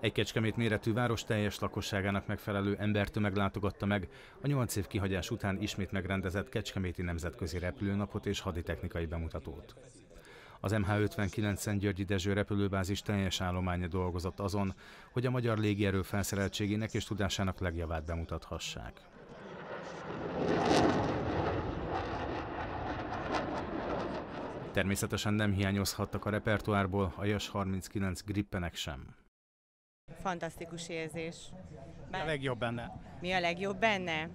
Egy Kecskemét méretű város teljes lakosságának megfelelő embertömeg látogatta meg a 8 év kihagyás után ismét megrendezett Kecskeméti Nemzetközi Repülőnapot és haditechnikai bemutatót. Az MH-59-en Györgyi Dezső repülőbázis teljes állománya dolgozott azon, hogy a magyar légierő felszereltségének és tudásának legjavát bemutathassák. Természetesen nem hiányozhattak a repertoárból a JAS 39 gripenek sem. Fantasztikus érzés. Mi a legjobb benne? Mi a legjobb benne?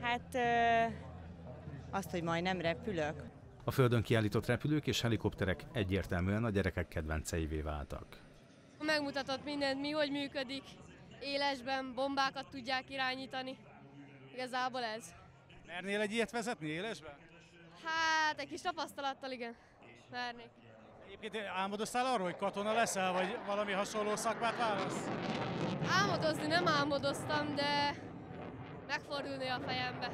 Hát azt, hogy majdnem repülök. A földön kiállított repülők és helikopterek egyértelműen a gyerekek kedvenceivé váltak. Megmutatott mindent, mi hogy működik, élesben bombákat tudják irányítani. Igazából ez. Mernél egy ilyet vezetni élesben? Hát egy kis tapasztalattal igen, mernék. Egyébként álmodoztál arról, hogy katona leszel, vagy valami hasonló szakmát válasz? Álmodozni nem álmodoztam, de megfordulni a fejembe.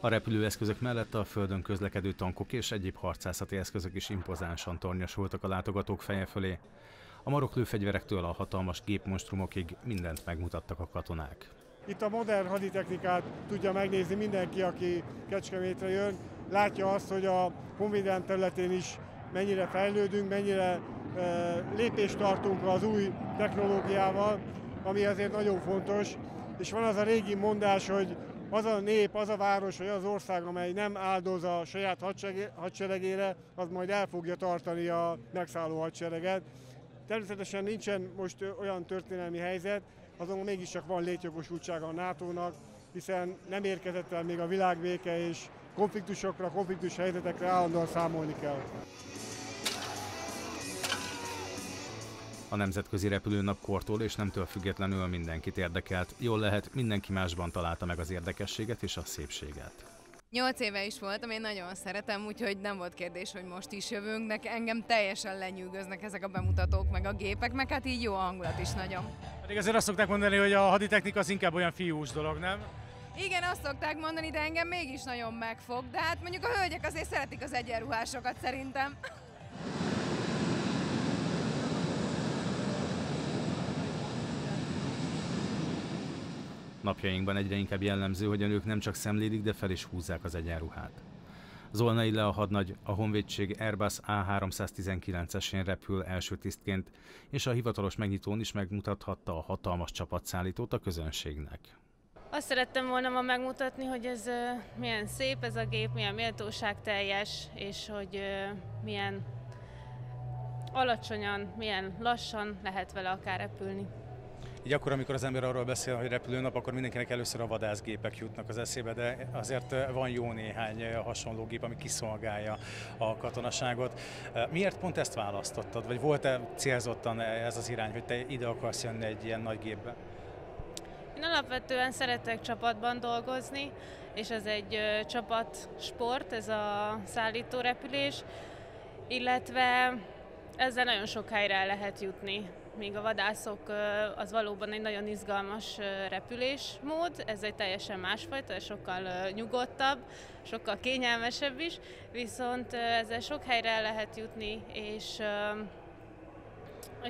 A repülőeszközök mellett a földön közlekedő tankok és egyéb harcászati eszközök is impozánsan tornyosultak a látogatók feje fölé. A maroklőfegyverektől a hatalmas gépmonstrumokig mindent megmutattak a katonák. Itt a modern haditechnikát tudja megnézni mindenki, aki Kecskemétre jön. Látja azt, hogy a honvédelem területén is mennyire fejlődünk, mennyire lépést tartunk az új technológiával, ami azért nagyon fontos. És van az a régi mondás, hogy az a nép, az a város, vagy az ország, amely nem áldoz a saját hadseregére, az majd el fogja tartani a megszálló hadsereget. Természetesen nincsen most olyan történelmi helyzet, azonban mégiscsak van létjogosultsága a NATO-nak, hiszen nem érkezett el még a világbéke, és konfliktusokra, konfliktus helyzetekre állandóan számolni kell. A Nemzetközi Repülőnap kortól és nemtől függetlenül mindenkit érdekelt. Jól lehet, mindenki másban találta meg az érdekességet és a szépséget. 8 éve is voltam, én nagyon szeretem, úgyhogy nem volt kérdés, hogy most is jövünk. Engem teljesen lenyűgöznek ezek a bemutatók, meg a gépek, meg hát így jó hangulat is nagyon. Pedig azért azt szokták mondani, hogy a haditechnika az inkább olyan fiús dolog, nem? Igen, azt szokták mondani, de engem mégis nagyon megfog. De hát mondjuk a hölgyek azért szeretik az egyenruhásokat szerintem. Napjainkban egyre inkább jellemző, hogy a nők nem csak szemlélik, de fel is húzzák az egyenruhát. Zolnai Lea hadnagy, a honvédség Airbus A319-esén repül első tisztként, és a hivatalos megnyitón is megmutathatta a hatalmas csapatszállítót a közönségnek. Azt szerettem volna ma megmutatni, hogy ez milyen szép ez a gép, milyen méltóságteljes, és hogy milyen alacsonyan, milyen lassan lehet vele akár repülni. Így akkor, amikor az ember arról beszél, hogy repülőnap, akkor mindenkinek először a vadászgépek jutnak az eszébe, de azért van jó néhány hasonló gép, ami kiszolgálja a katonaságot. Miért pont ezt választottad, vagy volt-e célzottan ez az irány, hogy te ide akarsz jönni egy ilyen nagy gépbe? Én alapvetően szeretek csapatban dolgozni, és ez egy csapatsport, ez a szállítórepülés, illetve ezzel nagyon sok helyre el lehet jutni. Míg a vadászok az valóban egy nagyon izgalmas repülésmód, ez egy teljesen másfajta, sokkal nyugodtabb, sokkal kényelmesebb is, viszont ezzel sok helyre el lehet jutni, és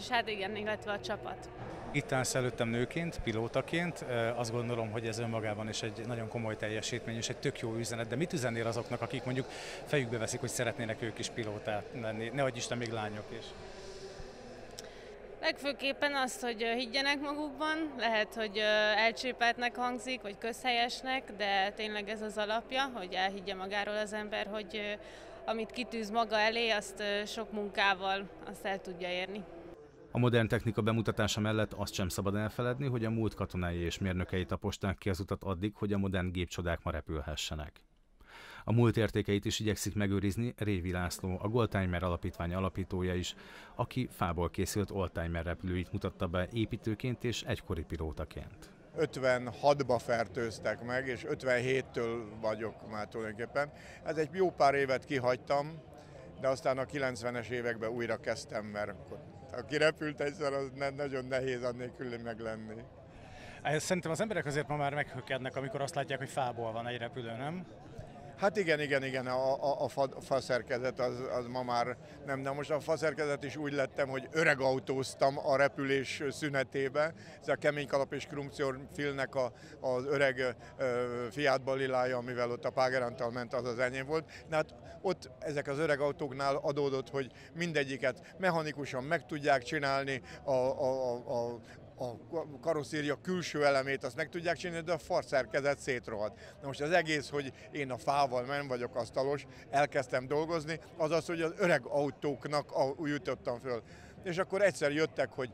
hát igen, illetve a csapat. Itt állsz előttem nőként, pilótaként, azt gondolom, hogy ez önmagában is egy nagyon komoly teljesítmény, és egy tök jó üzenet, de mit üzennél azoknak, akik mondjuk fejükbe veszik, hogy szeretnének ők is pilótát lenni, ne adj Isten, még lányok is? Legfőképpen azt, hogy higgyenek magukban, lehet, hogy elcsépeltnek hangzik, vagy közhelyesnek, de tényleg ez az alapja, hogy elhiggye magáról az ember, hogy amit kitűz maga elé, azt sok munkával azt el tudja érni. A modern technika bemutatása mellett azt sem szabad elfeledni, hogy a múlt katonái és mérnökei taposták ki az utat addig, hogy a modern gépcsodák ma repülhessenek. A múlt értékeit is igyekszik megőrizni Révi László, a Goldtimer alapítvány alapítója is, aki fából készült oldtimer repülőit mutatta be építőként és egykori pilótaként. 56-ba fertőztek meg, és 57-től vagyok már tulajdonképpen. Ez egy jó pár évet kihagytam, de aztán a 90-es években újra kezdtem, mert aki repült egyszer, az nagyon nehéz annélkül meg lenni. Szerintem az emberek azért ma már meghökkednek, amikor azt látják, hogy fából van egy repülő, nem? Hát igen, a faszerkezet az ma már nem, de most a faszerkezet is úgy lettem, hogy öreg autóztam a repülés szünetébe. Ez a kemény kalap és krumcionfilnek az öreg Fiat Balilája, amivel ott a Págerántal ment, az az enyém volt. De hát ott ezek az öreg autóknál adódott, hogy mindegyiket mechanikusan meg tudják csinálni, a karosszéria külső elemét azt meg tudják csinálni, de a farszerkezet szétrohadt. Na most az egész, hogy én a fával nem vagyok asztalos, elkezdtem dolgozni, azaz, hogy az öreg autóknak jutottam föl. És akkor egyszer jöttek, hogy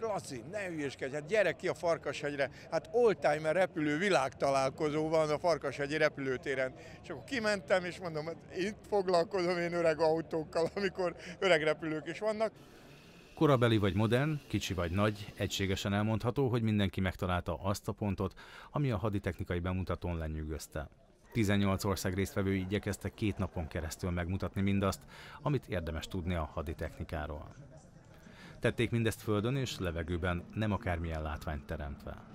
Laci, ne hülyéskedj, hát gyere ki a Farkashegyre, hát Oldtimer repülő világtalálkozó van a Farkashegyi repülőtéren. És akkor kimentem, és mondom, hát itt foglalkozom én öreg autókkal, amikor öreg repülők is vannak. Korabeli vagy modern, kicsi vagy nagy, egységesen elmondható, hogy mindenki megtalálta azt a pontot, ami a haditechnikai bemutatón lenyűgözte. 18 ország résztvevői igyekeztek 2 napon keresztül megmutatni mindazt, amit érdemes tudni a haditechnikáról. Tették mindezt földön és levegőben, nem akármilyen látványt teremtve.